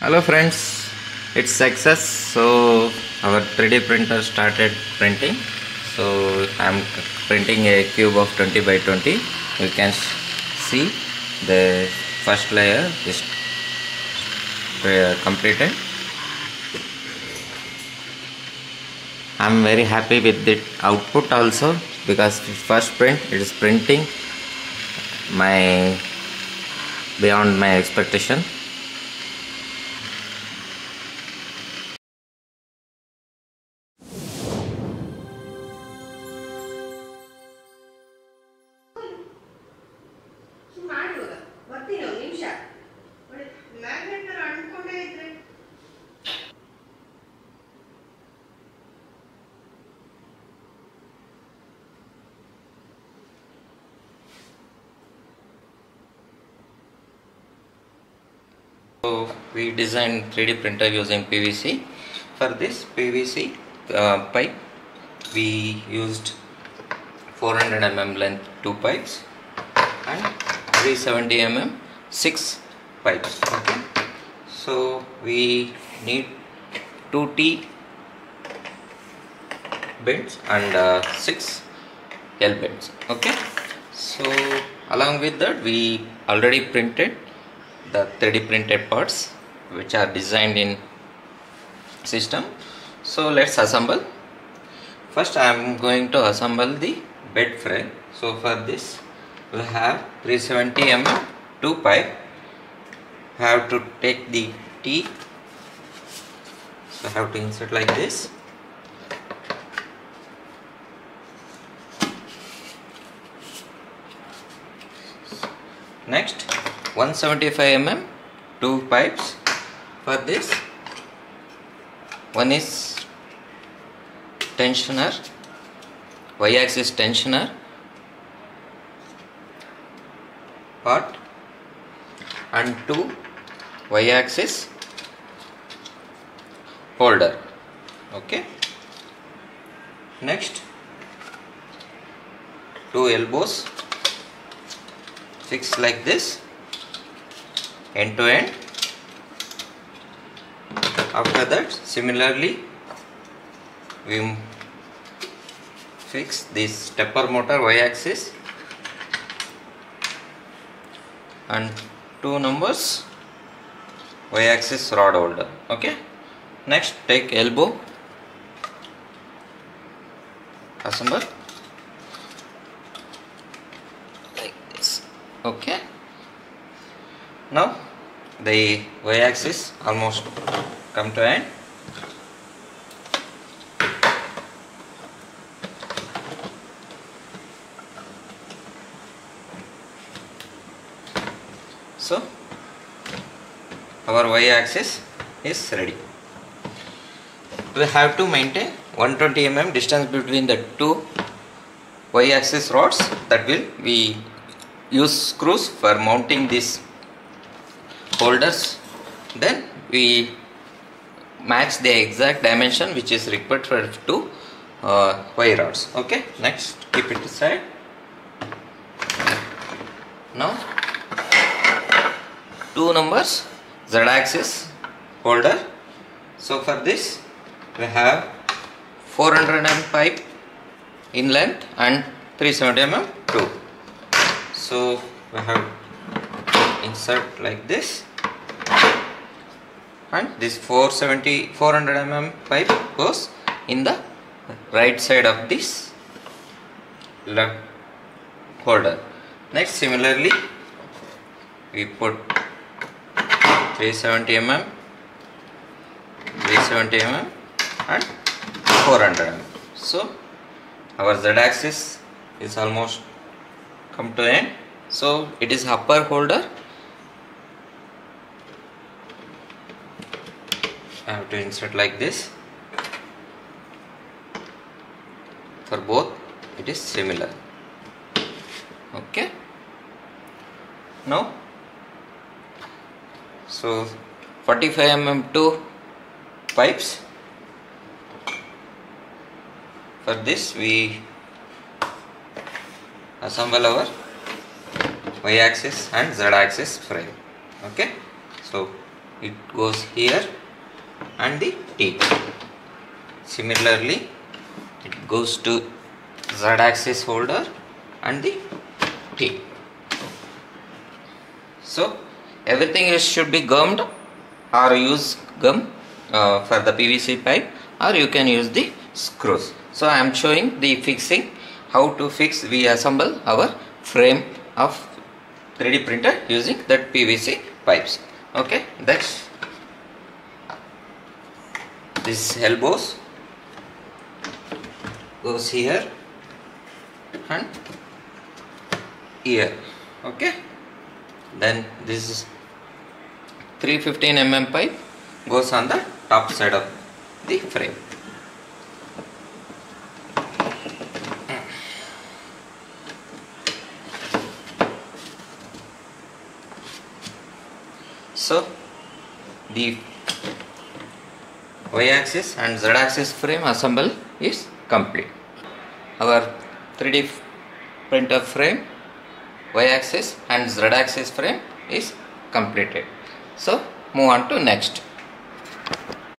Hello friends, it's success. So our 3D printer started printing. So I'm printing a cube of 20 by 20. You can see the first layer is completed. I'm very happy with the output also, because first print it is printing my beyond my expectation. So we designed 3D printer using PVC. For this PVC pipe, we used 400 mm length 2 pipes and 370 mm 6 pipes. Okay. So we need 2T bends and 6 L bends. Okay. So along with that, we already printed the 3D printed parts which are designed in system. So let's assemble. First I am going to assemble the bed frame. So for this we have 370 mm 2 pipe. Have to take the T. So I have to insert like this. Next 175 mm 2 pipes. For this one is tensioner, y-axis tensioner part and 2 y-axis holder. Okay. Next 2 elbows fixed like this, end to end. After that, similarly we fix this stepper motor y-axis and 2 numbers y-axis rod holder. Okay. Next take elbow, assemble like this. Okay. Now the y-axis almost come to end. So our y-axis is ready. We have to maintain 120 mm distance between the 2 y-axis rods. That will we use screws for mounting this holders. Then we match the exact dimension which is required for 2 wire rods. Okay. Next, keep it aside. Now 2 numbers Z axis holder. So for this we have 400 mm pipe in length and 370 mm 2. So we have insert like this, and this 400 mm pipe goes in the right side of this left holder. Next similarly we put 370 mm and 400 mm. So our Z axis is almost come to end. So it is upper holder. I have to insert like this. For both it is similar. Okay. Now so 45 mm 2 pipes. For this we assemble our y-axis and z-axis frame. Okay. So it goes here and the tip. Similarly, it goes to Z axis holder and the tip. So everything should be gummed, or use gum for the PVC pipe, or you can use the screws. So I am showing the fixing, how to fix we assemble our frame of 3D printer using that PVC pipes. Okay, that's this elbows goes here and here. Okay, then this is 315 mm pipe goes on the top side of the frame. So the Y axis and Z axis frame assemble is complete. Our 3D printer frame, Y axis and Z axis frame is completed. So move on to next.